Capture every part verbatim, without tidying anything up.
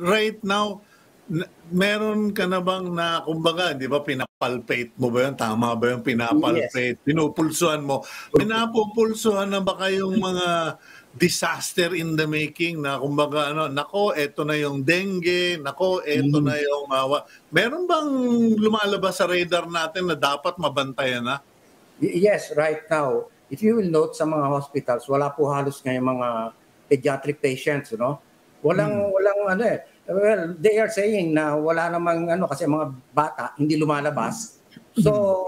right now, meron ka na bang na, kumbaga, di ba, pinapalpate mo ba yun? Tama ba yung pinapalpate? Yes. Pinupulsuhan mo. Pinapupulsuhan na ba kayong mga disaster in the making na kumbaga, ano, nako, eto na yung dengue, nako, eto mm. na yung mawa. Uh, meron bang lumalabas sa radar natin na dapat mabantayan na? Yes, right now. If you will note sa mga hospitals, wala po halos ngayon mga pediatric patients, no? Walang, mm. walang ano eh. Well, they are saying na wala namang ano kasi mga bata hindi lumalabas. So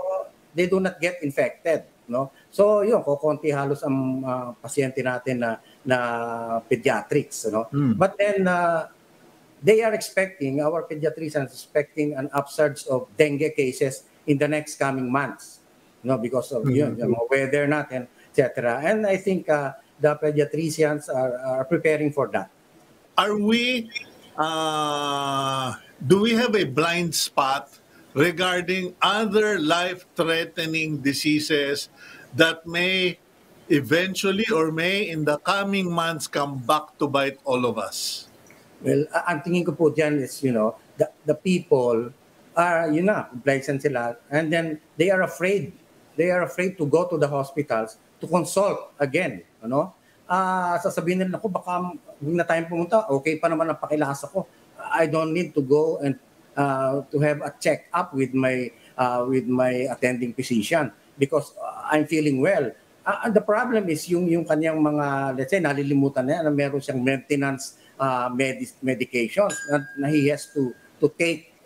they do not get infected, no? So yun, kokonti halos ang uh, pasyente natin na na pediatrics, no? Mm. But then uh, they are expecting, our pediatricians expecting an upsurge of dengue cases in the next coming months, no? Because of mm-hmm. yun, yung weather natin, et cetera. And I think uh, the pediatricians are, are preparing for that. Are we Uh, do we have a blind spot regarding other life-threatening diseases that may eventually or may in the coming months come back to bite all of us? Well, uh, ang tingin ko po dyan is, you know, the, the people are, you know, complacent sila, and then they are afraid. They are afraid to go to the hospitals to consult again, you know? Uh, sasabihin nila, ako baka huwag na tayong pumunta, okay pa naman ang pakilasa ko. I don't need to go and uh, to have a check-up with my uh, with my attending physician because uh, I'm feeling well. Uh, and the problem is yung, yung kanyang mga, let's say, nalilimutan na yan, na meron siyang maintenance uh, medis medications na, na he has to, to take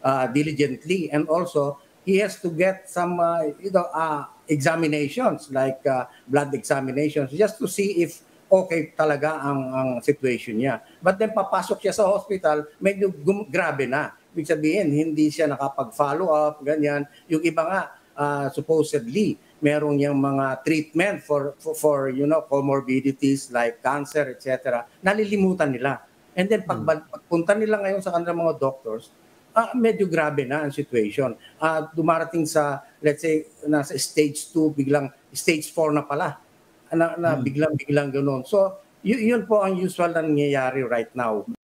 uh, diligently, and also he has to get some uh, you know, uh, examinations like uh, blood examinations just to see if okay talaga ang, ang situation niya. But then papasok siya sa hospital, medyo grabe na. Ibig sabihin, hindi siya nakapag-follow up, ganyan. Yung iba nga, uh, supposedly, merong yung mga treatment for, for, for, you know, comorbidities like cancer, et cetera. Nalilimutan nila. And then pag, pagpunta nila ngayon sa kanilang mga doctors, Uh, medyo grabe na ang situation. Uh, dumarating sa, let's say, nasa stage two, biglang stage four na pala. Na, na, biglang-biglang ganoon. So, yun po ang usual na nangyayari right now.